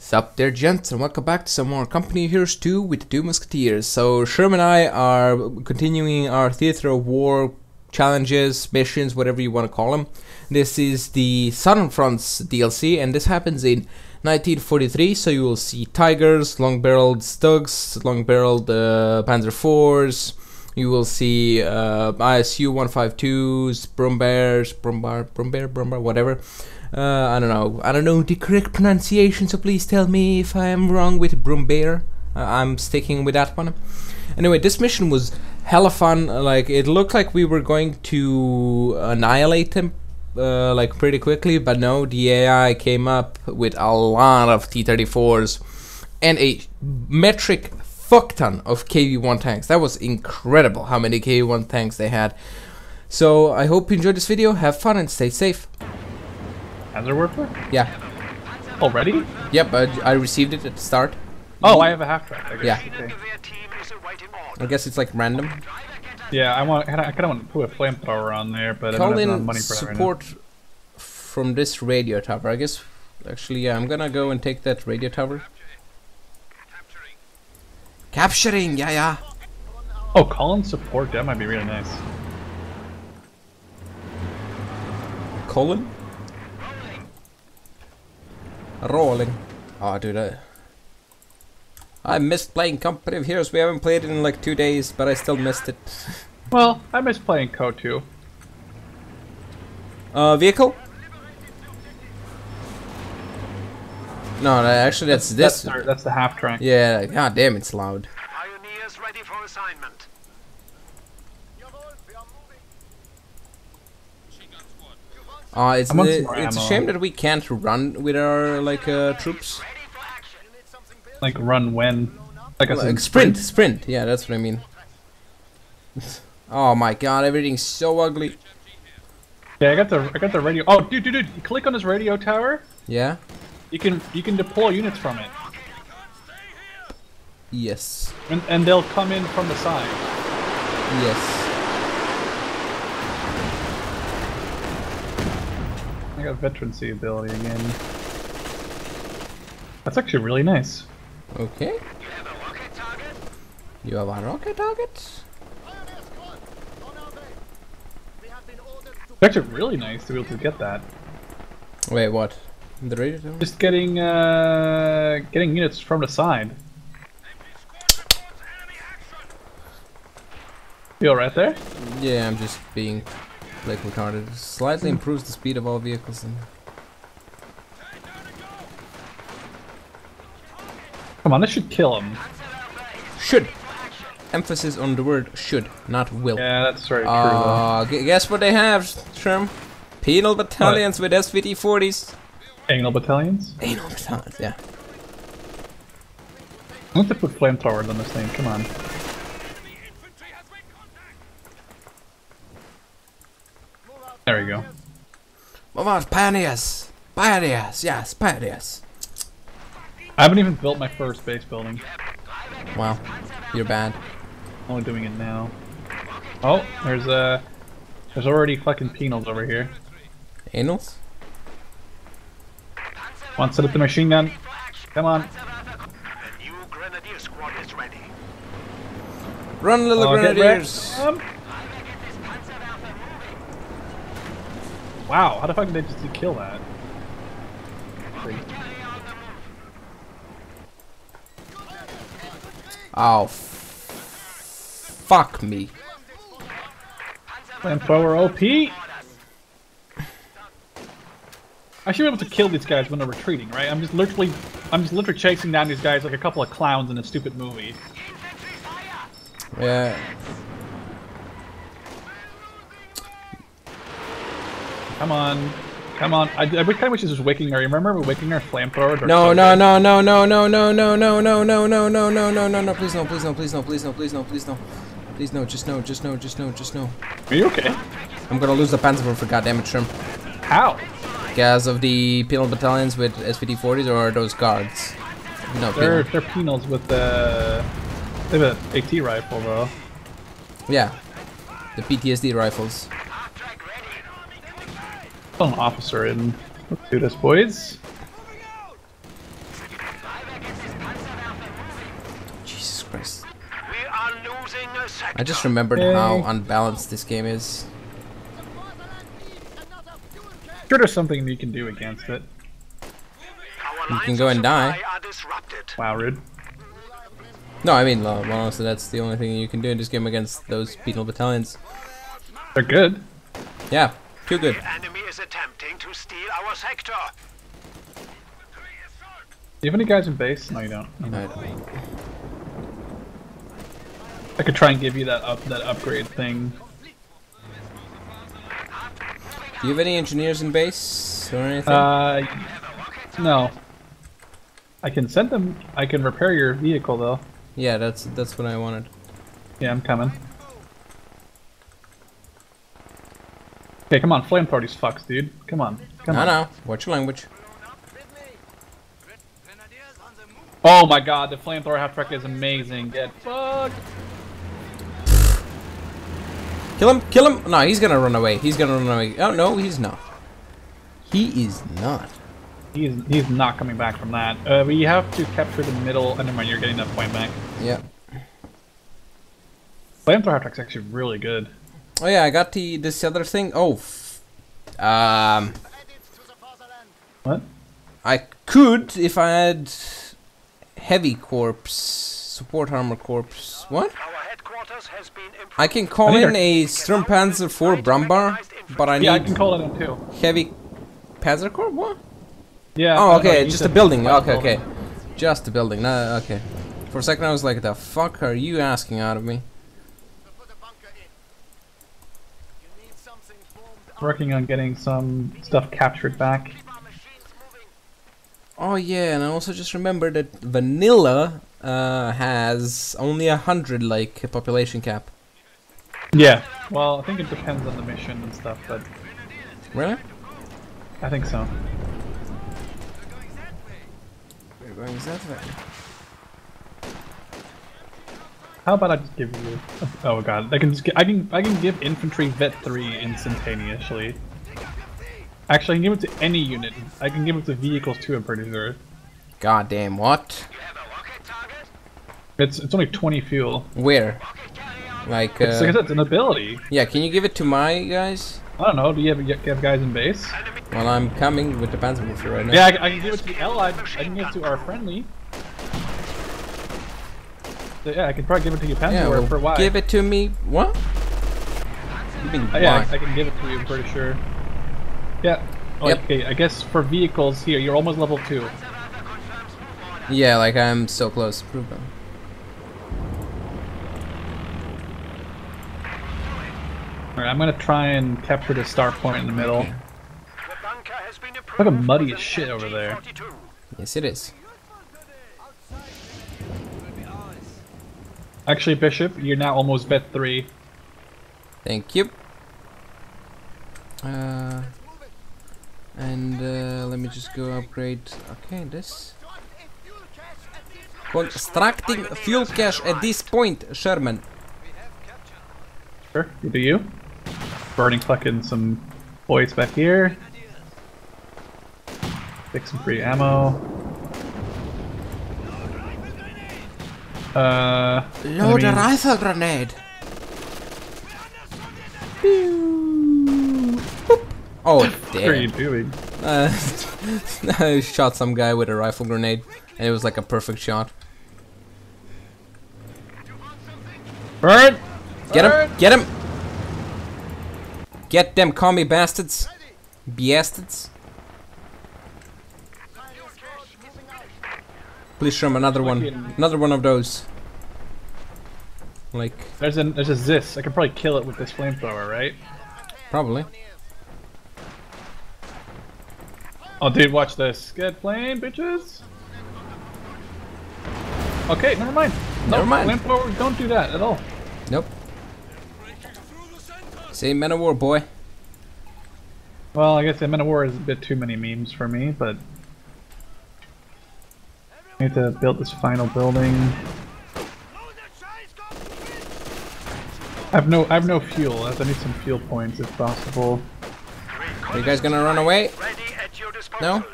Sup there, gents, and welcome back to some more Company of Heroes 2 with the Two Musketeers. So Sherman and I are continuing our Theater of War challenges, missions, whatever you want to call them. This is the Southern Fronts DLC, and this happens in 1943, so you will see Tigers, long-barreled Stugs, long-barreled Panzer IVs. You will see ISU-152s, Brummbär, whatever. I don't know the correct pronunciation, so please tell me if I am wrong with Brummbär. I'm sticking with that one. Anyway, this mission was hella fun. Like, it looked like we were going to annihilate them like pretty quickly, but no, the AI came up with a lot of T-34s and a metric fuck ton of KV-1 tanks. That was incredible how many KV-1 tanks they had. So I hope you enjoyed this video. Have fun and stay safe. Panzerwerfer? Yeah. Already? Yep, I received it at the start. Oh, I have a half-track. Yeah. Okay. I guess it's like random. Yeah, I kind of want to put a flamethrower on there, but I don't have enough money for that right now. Support from this radio tower. I guess, actually, yeah, I'm gonna go and take that radio tower. Capturing, yeah, yeah. Oh, call in support. That might be really nice. Colin? Rolling. Oh, dude, I missed playing Company of Heroes. We haven't played it in like 2 days, but I still missed it. Well, I miss playing CO too. Vehicle? No, actually, that's this. That's the half track. Yeah, god damn, it's loud. Pioneers ready for assignment. It's a shame that we can't run with our like troops. Like run when? Like, well, sprint. Yeah, that's what I mean. Oh my god, everything's so ugly. Yeah, I got the radio. Oh, dude, you click on this radio tower. Yeah. You can deploy units from it. Yes. And they'll come in from the side. Yes. I got veterancy ability again. That's actually really nice. Okay. You have a rocket target? It's actually really nice to be able to get that. Wait, what? The radio tower? Just getting units from the side. You alright there? Yeah, I'm just being like retarded. Slightly improves the speed of all vehicles. And... Come on, this should kill him. Should. Emphasis on the word should, not will. Yeah, that's very true. Guess what they have, Sherm? Penal battalions with SVT-40s. Anal battalions? Anal battalions, yeah. I want to put flamethrowers on this thing, come on. There we go. Move on, pioneers! Pioneers, yes, pioneers. I haven't even built my first base building. Wow, you're bad. I'm only doing it now. Oh, there's already fucking penals over here. Anals? Want to set up the machine gun? Come on. The new Grenadier squad is ready. Run, little Grenadiers! Wow, how the fuck did they just kill that? Oh, fuck me. Flamethrower OP? I should be able to kill these guys when they're retreating, right? I'm just literally chasing down these guys like a couple of clowns in a stupid movie. Yeah. Come on. I wish this was Wicking. Remember Wicking our flamethrower? No, please no, just no. Are you okay? I'm gonna lose the Panzer for goddamn it, Shrimp. How? Guys of the penal battalions with SVT-40s, or are those guards? No, they're penals with the... They have an AT rifle, though. Yeah, the PTSD rifles. An officer in. Let's do this, boys. I just remembered how unbalanced this game is. Sure, there's something you can do against it. You can go and die. Wow, rude. No, I mean, well, honestly, that's the only thing you can do in this game against those penal battalions. They're good. Yeah, too good. The enemy is attempting to steal our sector. Do you have any guys in base? No, you don't. No, I don't. I could try and give you that upgrade thing. Do you have any engineers in base or anything? No. I can send them. I can repair your vehicle though. Yeah, that's what I wanted. Yeah, I'm coming. Okay, come on, flame parties, fucks, dude. Come on, come on. No, no, watch your language. Oh my god, the flamethrower half-track is amazing. Get fucked. Kill him, kill him. No, he's gonna run away. He's gonna run away. Oh, no, he's not. He is not. He's not coming back from that. We have to capture the middle. Oh, never mind, you're getting that point back. Yeah. Flamethrower half-track's actually really good. Oh yeah, I got the this other thing. Oh, what? I could if I had heavy corps, support armor corps. What? I can call in a Sturm Panzer IV Brummbär, but I need. Yeah, I can call in too. Heavy Panzer Corps? What? Yeah. Oh, okay, just a building. Okay, okay, just a building. No, okay. For a second, I was like, "The fuck are you asking out of me?" Working on getting some stuff captured back. Oh yeah, and I also just remembered that vanilla has only 100 like population cap. Yeah, well I think it depends on the mission and stuff, but... Really? I think so. We're going that way. How about I just give you? Oh god, I can just. I can give infantry vet 3 instantaneously. Actually, I can give it to any unit. I can give it to vehicles too. I'm pretty sure. Goddamn what? It's only 20 fuel. Where? Like. It's an ability. Yeah, can you give it to my guys? I don't know. Do you have guys in base? Well, I'm coming with the Panzerwerfer right now. Yeah, I can give it to the allied. I can give it to our friendly. Yeah, I can probably give it to you, Panther, yeah, well, for why? Give it to me. What? You mean yeah, I can give it to you. I'm pretty sure. Yeah. Oh, yep. Okay. I guess for vehicles here, you're almost level 2. Yeah, like I'm so close. Prove them. All right, I'm gonna try and capture the star point in the middle. Look at muddy as shit over there. Yes, it is. Actually, Bishop, you're now almost vet 3. Thank you. Let me just go upgrade. Okay, this. Constructing fuel cache at this point, Sherman. Sure, you do you. Burning fucking some boys back here. Pick some free ammo. Load a rifle grenade. Oh damn! What are you doing? I shot some guy with a rifle grenade, and it was like a perfect shot. Burn! Get him! Get him! Get them commie bastards! Bastards! Please show him another one. Another one of those. Like there's a ZIS. I can probably kill it with this flamethrower, right? Probably. Oh dude, watch this. Get flame, bitches. Okay, never mind. No, never mind. Flamethrowers don't do that at all. Nope. Say Men of War, boy. Well, I guess the Men of War is a bit too many memes for me, but I need to build this final building. I have no fuel. I need some fuel points if possible. Are you guys gonna run away? No?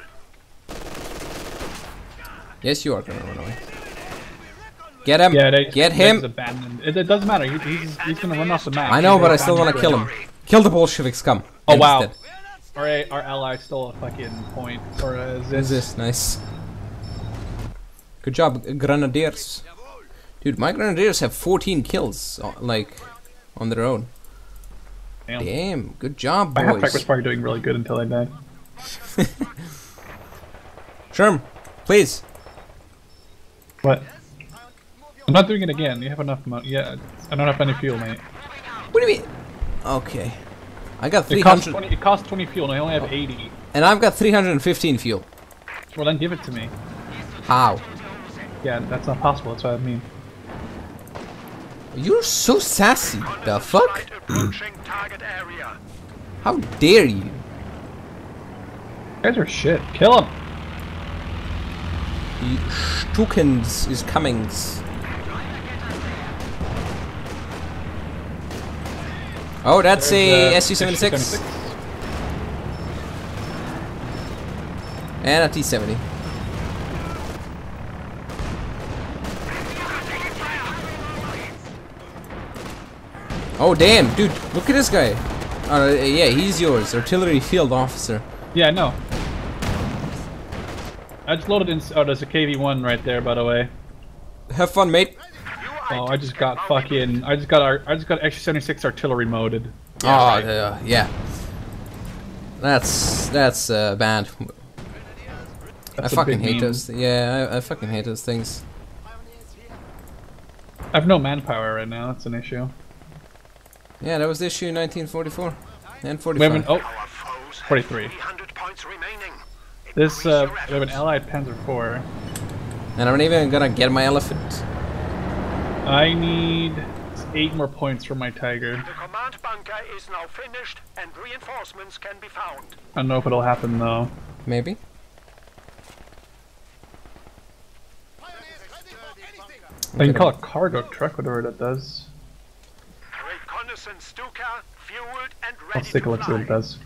Yes, you are gonna run away. Get him! Yeah, get him! Abandoned. It doesn't matter. He's gonna run off the map. I know, but I still want to kill him. Kill the Bolsheviks, come! Oh wow! Alright, our ally stole a fucking point for a ZIS. ZIS, nice. Good job, Grenadiers. Dude, my Grenadiers have 14 kills, like, on their own. Damn, good job, boys. My halfback was probably doing really good until I died. Sherm, please. What? I'm not doing it again. You have enough money. Yeah, I don't have any fuel, mate. What do you mean? Okay. I got 300. It costs 20 fuel, and I only have 80. And I've got 315 fuel. Well, then give it to me. How? Yeah, that's not possible. That's what I mean. You're so sassy. The fuck? How dare you? You guys are shit. Kill him. The Stukens is Cummings. Oh, that's a SC 76. And a T 70. Oh, damn, dude, look at this guy. Yeah, he's yours, artillery field officer. Yeah, I know. I just loaded in. Oh, there's a KV-1 right there, by the way. Have fun, mate. Oh, I just got fucking. I just got extra 76 artillery moded. Oh, yeah. That's bad. That's I fucking hate those. Yeah, I fucking hate those things. I have no manpower right now. That's an issue. Yeah, that was the issue in 1944 and 45. We have an, 43. This we have an allied Panzer IV. And I'm not even gonna get my elephant. I need 8 more points for my Tiger. The command bunker is now finished and reinforcements can be found. I don't know if it'll happen though. Maybe. I can call a cargo truck, whatever that does. Reconnaissance Stuka, fueled and ready. Let's take a look at what it does.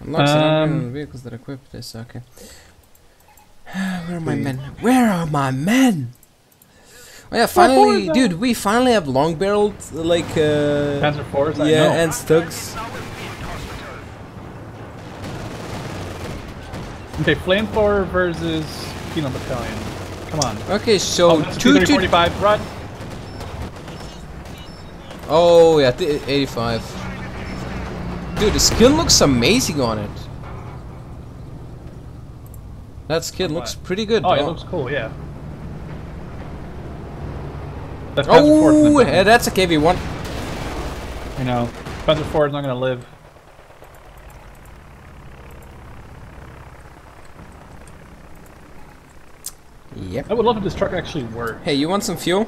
Unlocks and vehicles that equip this. Okay. Where are my men? Where are my men? Oh yeah, finally, dude, we finally have long-barreled, like, Panzer IVs, yeah, and Stugs. Okay, flamethrower versus Penal Battalion. Come on. Okay, so T-35, run. Oh yeah, 85. Dude, the skin looks amazing on it. That skin looks pretty good. Oh, it looks cool, yeah. That oh, that's a KV-1. You know, Panzer IV is not gonna live. Yep. I would love if this truck actually worked. Hey, you want some fuel?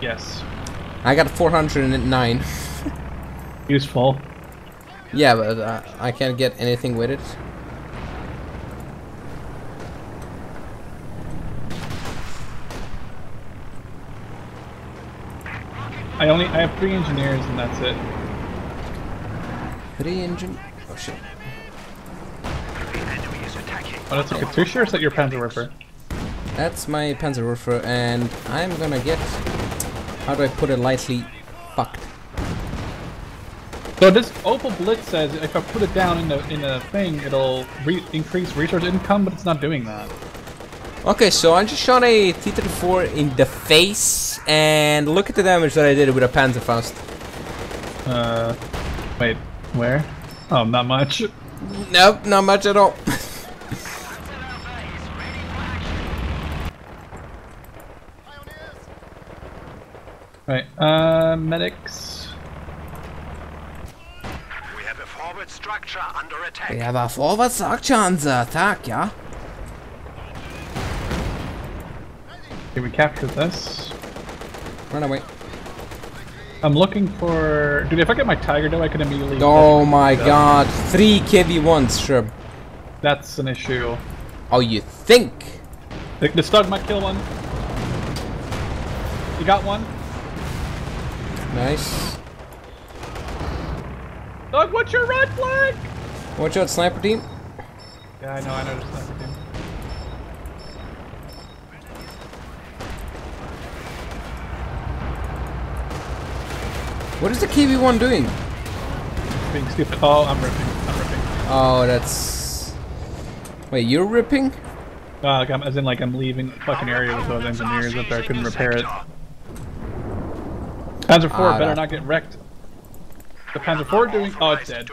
Yes. I got 409. Useful. Yeah, but I can't get anything with it. I have 3 engineers and that's it. 3 engine. Oh shit. Oh, that's a Katusha, or is that your Panzerwerfer? That's my Panzerwerfer, and I'm gonna get. How do I put it lightly? Fucked. So this Opel Blitz says if I put it down in the thing, it'll increase resource income, but it's not doing that. Okay, so I just shot a T-34 in the face, and look at the damage that I did with a Panzerfaust. Wait, where? Oh, not much. Nope, not much at all. Right, medics. We have a forward structure under attack. We have a forward structure under attack, yeah? Can we capture this? Run away. I'm looking for... Dude, if I get my Tiger though, I can immediately... Oh my god. 3 KV-1s, sure. That's an issue. Oh, you think? The Stug might kill one. You got one? Nice. Stug, what's your red flag? Watch out, sniper team. Yeah, I know the sniper team. What is the KV-1 doing? Being stupid. Oh, I'm ripping. Oh, that's... Wait, you're ripping? As in, like, I'm leaving the fucking area with those engineers up there. I couldn't repair it. Panzer IV better not get wrecked. The Panzer IV doing? Oh, it's dead.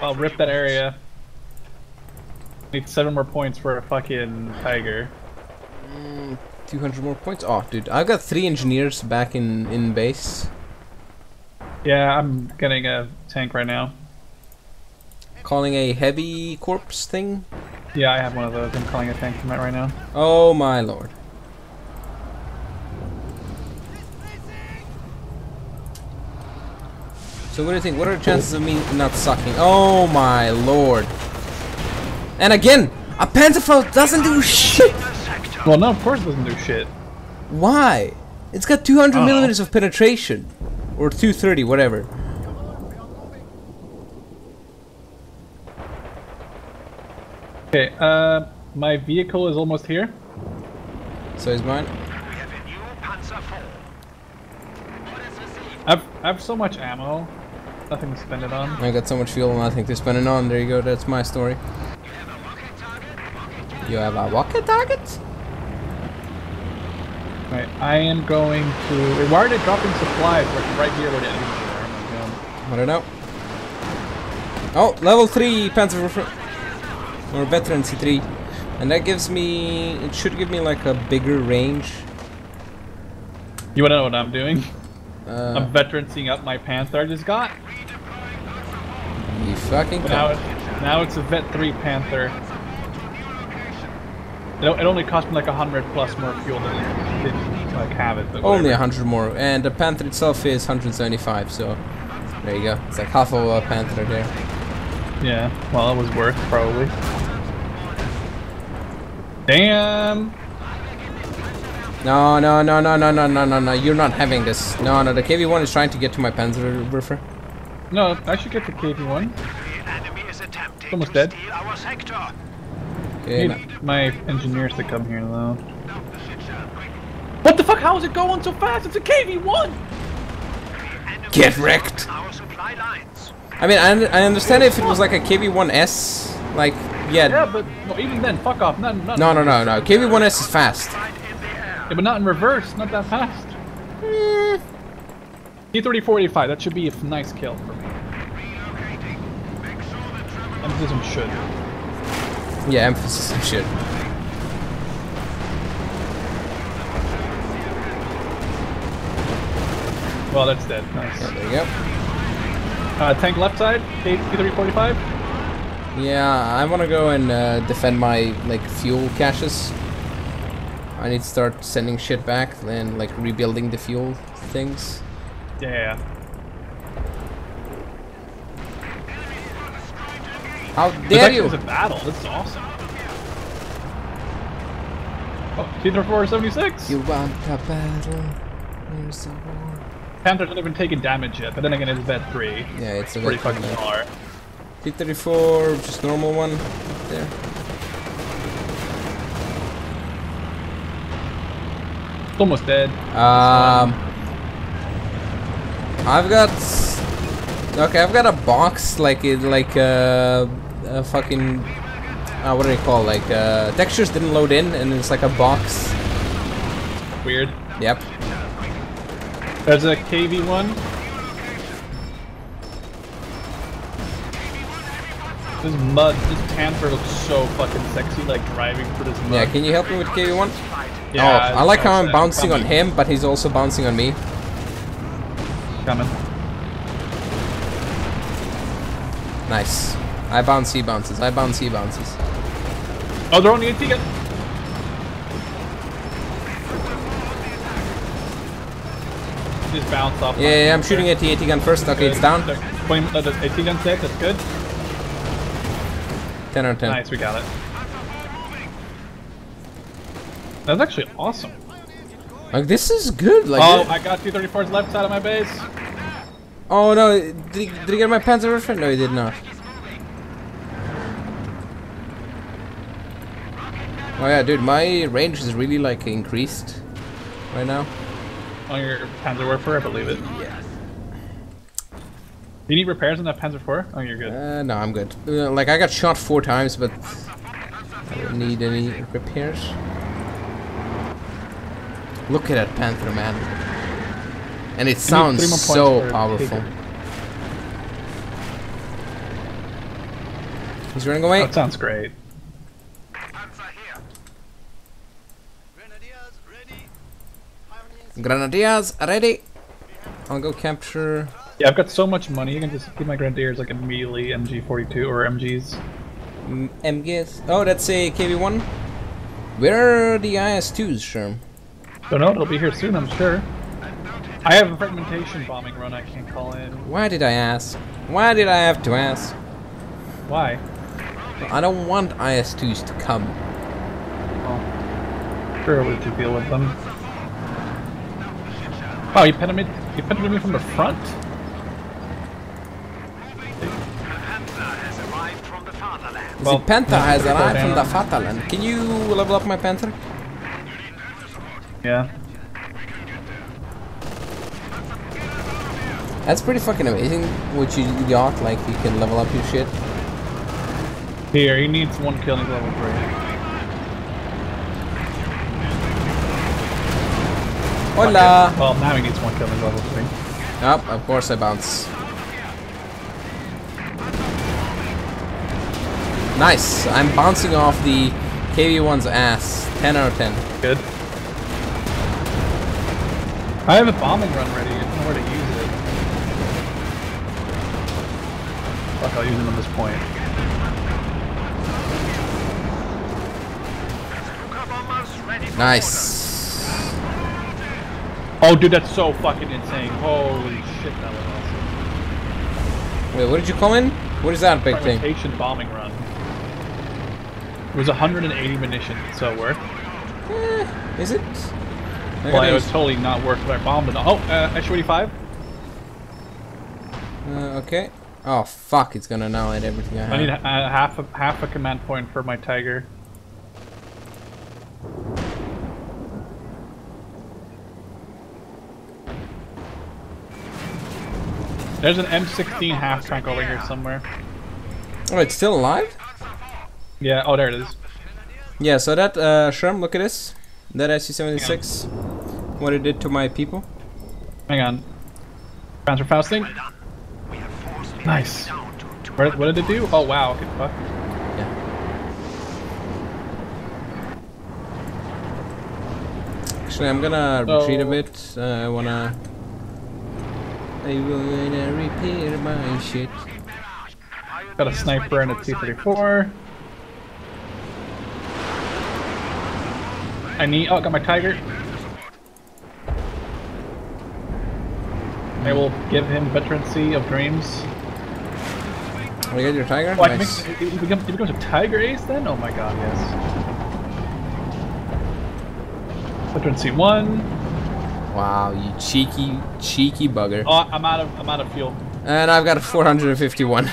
I'll rip that area. Need 7 more points for a fucking Tiger. 200 more points? Oh, dude, I've got 3 engineers back in base. Yeah, I'm getting a tank right now. Calling a heavy corpse thing? Yeah, I have one of those. I'm calling a tank from that right now. Oh my lord. So what do you think? What are the chances of me not sucking? Oh my lord. And again, a Panzerfaust doesn't do shit! Well, no, of course it doesn't do shit. Why? It's got 200 millimeters of penetration. Or 230, whatever. Okay, my vehicle is almost here. So is mine. We have a new Panzer IV. I've so much ammo, nothing to spend it on. I got so much fuel, nothing to spend it on. There you go, that's my story. You have a rocket target? Right, I am going to... Why are they dropping supplies right here where the enemies are? I don't know. Oh, level 3 Panzer IV. Or veteran C3, and that gives me, it should give me like a bigger range. You wanna know what I'm doing? I'm veterancing up my Panther I just got. You fucking now it's a Vet 3 Panther. It only cost me like 100 plus more fuel than it didn't like have it. But only 100 more, and the Panther itself is 175, so there you go. It's like half of a Panther there. Yeah, well, it was worth probably. Damn! No, no, no, no, no, no, no, no, no! You're not having this. No, no, the KV-1 is trying to get to my Panzerwerfer. No, I should get the KV-1. It's almost dead. Okay, need my engineers to come here though. What the fuck? How is it going so fast? It's a KV-1. Get wrecked! I mean, I understand if it was like a KV-1S, like, yeah. Yeah, but well, even then, fuck off. No. KV-1S is fast. Yeah, but not in reverse. Not that fast. T-34-85. That should be a nice kill for me. Emphasis on should. Yeah, emphasis on should. Well, that's dead. Nice. Yeah, there you go. Tank left side, T-34-85. Yeah, I want to go and defend my like fuel caches. I need to start sending shit back and like rebuilding the fuel things. Yeah. How dare you! This is a battle. This is awesome. Oh, T-34-76. You want a battle? There's a war. Panther's not even taking damage yet, but then again it's Vet 3. Yeah, it's a pretty fucking far. T-34, just normal one there. It's almost dead. I've got I've got a box like a fucking what do they call textures didn't load in and it's like a box. Weird. Yep. There's a KV-1. This mud, this Panther looks so fucking sexy, like driving through this mud. Yeah, can you help me with KV-1? Yeah, oh, I like how I'm bouncing on him, but he's also bouncing on me. Coming. Nice. I bounce, he bounces. I bounce, he bounces. Oh, they're on the AT gun. Just bounce off. Yeah, I'm shooting at the AT gun first. Okay, it's down. The AT gun's dead, that's good. 10 on 10. Nice, we got it. That's actually awesome. Like, this is good. Like, oh, I got T-34's left side of my base. Oh no, did he get my Panzerwerfer? No, he did not. Oh yeah, dude, my range is really like increased right now. On your Panzerwerfer, I believe it. Yeah. Do you need repairs on that Panzer IV? Oh, you're good. No, I'm good. Like, I got shot 4 times, but I don't need any repairs. Look at that Panther, man. And it sounds so powerful. He's running away. That sounds great. Grenadiers ready. I'll go capture. Yeah, I've got so much money. You can just give my Grenadiers like immediately MG-42 or MGs. MGs. Oh, that's a KV-1. Where are the IS-2s, Sherm? Don't know. It'll be here soon, I'm sure. I have a fragmentation bombing run I can't call in. Why did I ask? Why did I have to ask? Why? I don't want IS-2s to come. Well, sure, we could deal with them. Oh, you penetrated me from the front? Well, the Panther has arrived from the Fatherland. Can you level up my Panther? Yeah. That's pretty fucking amazing what you got, like you can level up your shit. Here, he needs 1 kill and he's level 3. Hola! Well, now he needs 1 kill and level 3. Nope, of course I bounce. Nice! I'm bouncing off the KV-1's ass. 10 out of 10. Good. I have a bombing run ready. I don't know where to use it. Fuck, I'll use it on this point. Nice. Oh, dude, that's so fucking insane. Holy shit, that was awesome. Wait, what did you call in? What is that big thing? Fragmentation bombing run. It was 180 munitions, so it worked. Is it? Well, it was totally not worth it. I bombed it. Oh, SU-85? Okay. Oh, fuck. It's gonna annihilate everything I have. I need half a command point for my Tiger. There's an M16 half tank over here somewhere. Oh, it's still alive? Yeah. Oh, there it is. Yeah, so that, Sherm, look at this. That SC 76, what it did to my people. Hang on. Panzerfausting. Nice. What did it do? Oh wow, okay, fuck. Yeah. Actually, I'm gonna retreat a bit. I will repair my shit. Got a sniper and a T-34. I need. Oh, I got my Tiger. I will give him veterancy of dreams. We got your Tiger. Oh, nice. It becomes a Tiger ace then. Oh my god, yes. Veterancy 1. Wow, you cheeky bugger. Oh, I'm out of fuel. And I've got a 451.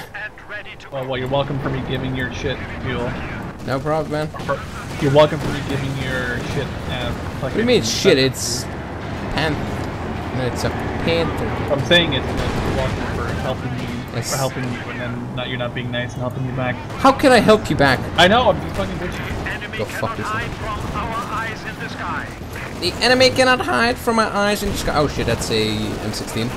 Well, you're welcome for me giving your shit fuel. No problem, man. You're welcome for giving your shit. What do you mean shit? It's Panther. It's a Panther. I'm saying it's you're welcome for helping me, and then you're not being nice and helping me back. How can I help you back? I know. I'm just fucking bitching. Go fuck yourself. The enemy cannot hide from our eyes in the sky. Oh shit, that's a M16.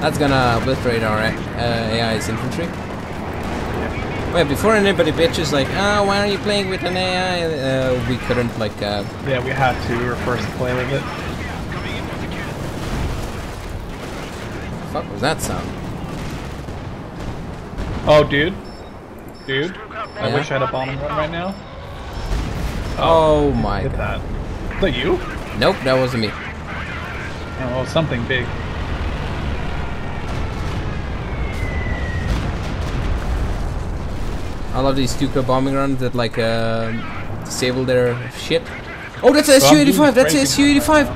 That's gonna obliterate our AI's infantry. Wait, before anybody bitches like, oh, why are you playing with an AI? We couldn't, like, yeah, we had to. We were forced to play with it. What the fuck was that sound? Oh, dude. Dude. Yeah. I wish I had a bombing run right now. Oh my god. That. Was that you? Nope, that wasn't me. Oh, something big. I love these Stuka bombing runs that like disable their shit. Oh, that's a SU-85. That's a SU-85.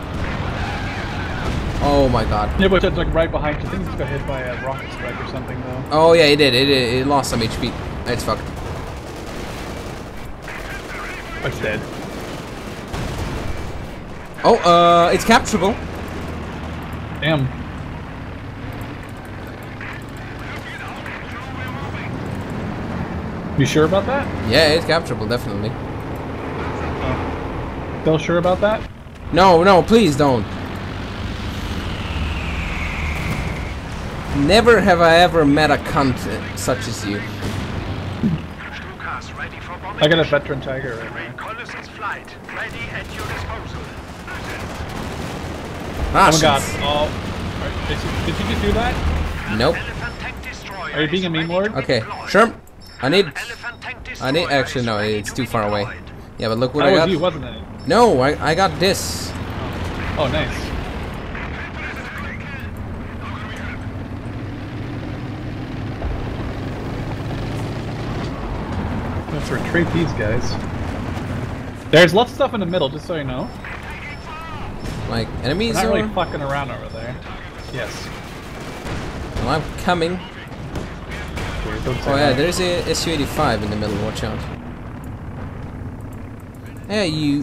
Oh my god. Yeah, but it's like right behind you. I think it's got hit by a rocket strike or something though. Oh yeah, it did. It lost some HP. It's fucked. It's dead. Oh, it's capturable. Damn. You sure about that? Yeah, it's capturable, definitely. Still sure about that? No, no, please don't. Never have I ever met a cunt such as you. I got a veteran Tiger right now. Ah, oh my god. Oh, did you just do that? Nope. Are you being a meme lord? Okay, sure. I need. Actually, no, it's too far away. Yeah, but look what I got. You, wasn't it? No, I got this. Oh, nice. Let's retreat these guys. There's left stuff in the middle, just so you know. Like enemies? They're not really fucking around over there. Yes. Well, I'm coming. Oh yeah, there's a SU-85 in the middle. Watch out. Hey, you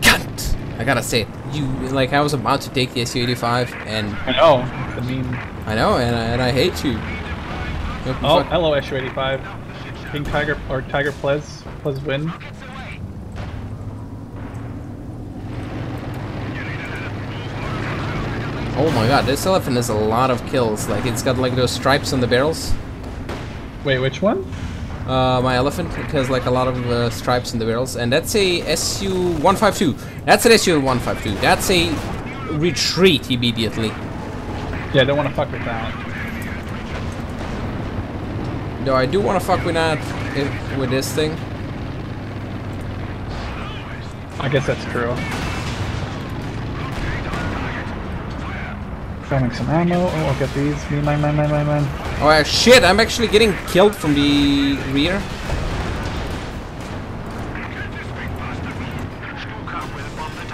cunt! I gotta say, you like I was about to take the SU-85 and. I know. I mean. I know, and I hate you. Oh, hello SU-85. King Tiger or Tiger Plez win. Oh my god, this elephant has a lot of kills. Like, it's got like those stripes on the barrels. Wait, which one? My elephant, it has like a lot of stripes on the barrels. And that's a SU-152. That's an SU-152. That's a retreat immediately. Yeah, I don't want to fuck with that. No, I do want to fuck with that with this thing. I guess that's true. Finding some ammo. Oh, I'll get these. Mine. Oh shit! I'm actually getting killed from the rear.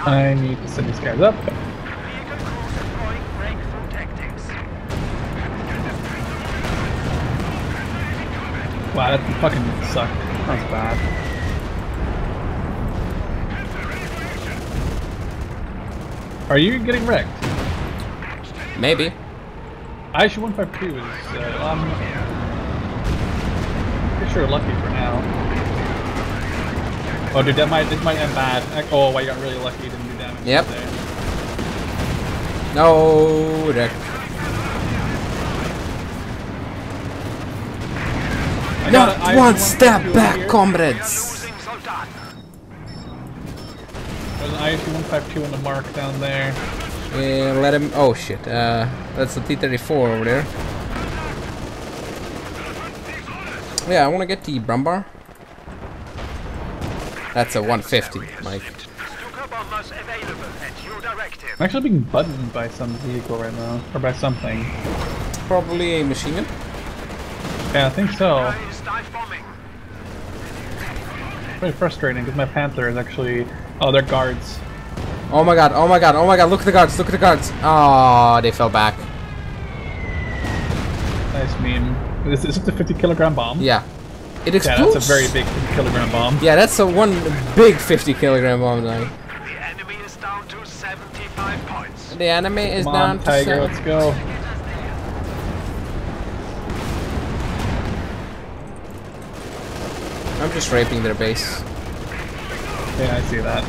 I need to set these guys up. Wow, that fucking sucked. That's bad. Are you getting wrecked? Maybe. ISU-152 is, I'm pretty sure lucky for now. Oh dude, that might end bad. Oh, I got really lucky, didn't do damage. Yep. There. No, wreck. Not one step back, comrades! There's an ISU-152 on the mark down there. Yeah, let him. Oh shit! That's the T-34 over there. Yeah, I want to get the Brummbär. That's a 150, Mike. I'm actually being buttoned by some vehicle right now, or by something. Probably a machine gun. Yeah, I think so. It's really frustrating because my Panther is actually. Oh, they're guards. Oh my god, oh my god, oh my god, look at the guards, look at the guards. Ah, they fell back. Nice meme. Is it a 50-kilogram bomb? Yeah. It explodes? Yeah, that's a very big 50-kilogram bomb. Yeah, that's a one big 50-kilogram bomb, though. The enemy is down to 75 points. The enemy is down to 75. Come on, Tiger, let's go. I'm just raping their base. Yeah, I see that.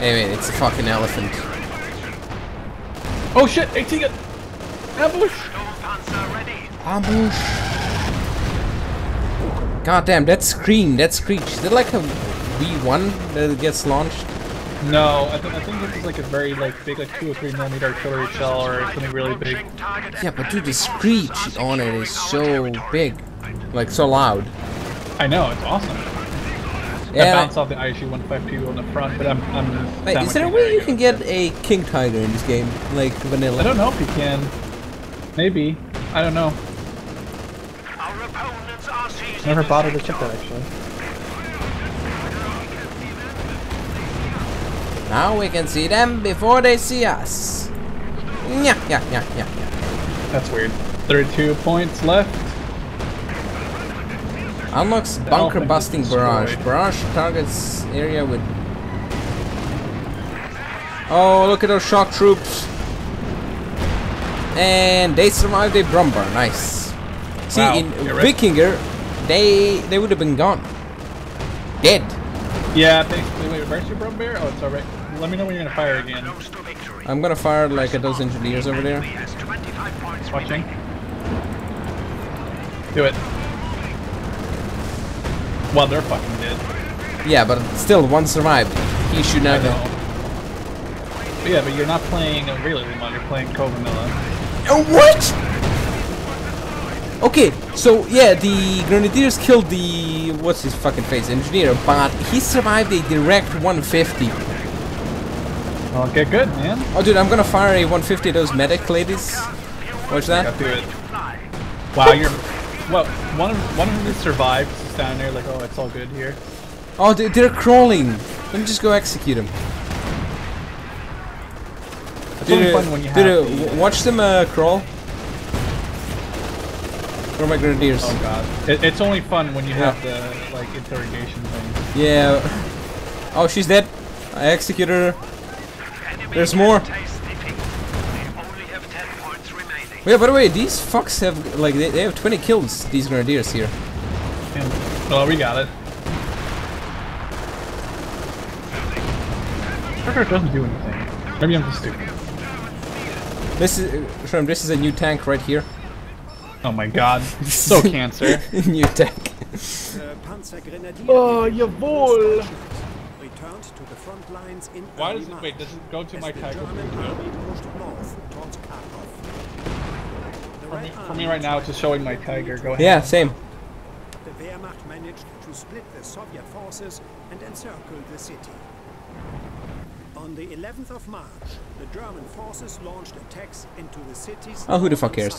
Hey man, it's a fucking elephant. Oh shit, 18 gun! Ambush! Ambush! God damn, that scream, that screech. Is it like a V1 that gets launched? No, I think this is like a very like big like 2 or 3 millimeter artillery shell or something really big. Yeah, but dude, the screech on it is so big. Like so loud. I know, it's awesome. Yeah, I bounced off the ISU-152 on the front, but I'm wait, is there a way you can get a King Tiger in this game? Like vanilla? I don't know if you can. Maybe. I don't know. Never bothered to check that, actually. Now we can see them before they see us. Yeah. That's weird. 32 points left. Unlocks bunker busting barrage. Barrage targets area with. Oh, look at those shock troops! And they survived a Brummbär. Nice. See, wow. In Wikinger, right. they would have been gone. Dead. Yeah, wait, where's your Brummbär? Oh, it's alright. Let me know when you're gonna fire again. I'm gonna fire like a dozen engineers over there. Watching. Do it. Well, they're fucking dead. Yeah, but still, one survived. He should not have. Yeah, but you're not playing really mod, you're playing Covamilla. Oh, what? Okay, so yeah, the Grenadiers killed the... what's his fucking face? Engineer, but he survived a direct 150. Okay, good, man. Oh, dude, I'm gonna fire a 150 at those medic ladies. Watch that. Do it. Wow, you're... well, one of them just survived, just down there like, oh, it's all good here. Oh, they're crawling. Let me just go execute them. Dude, watch them crawl. Where are my Grenadiers? Oh god. It's only fun when you have the, like, interrogation thing. Yeah. Oh, she's dead. I executed her. There's more. Yeah, by the way, these fucks have, like, they have 20 kills, these Grenadiers here. Oh, we got it. Trigger doesn't do anything. Maybe I'm just stupid. This is, Sherm, this is a new tank right here. Oh my god, so cancer. New tank. Oh, jawohl! Why does it, wait, does it go to my Tiger? For me right now, it's just showing my Tiger, go ahead. Yeah, same. The Wehrmacht managed to split the Soviet forces and encircle the city. On the 11th of March, the German forces launched attacks into the cities. Oh, who the fuck cares?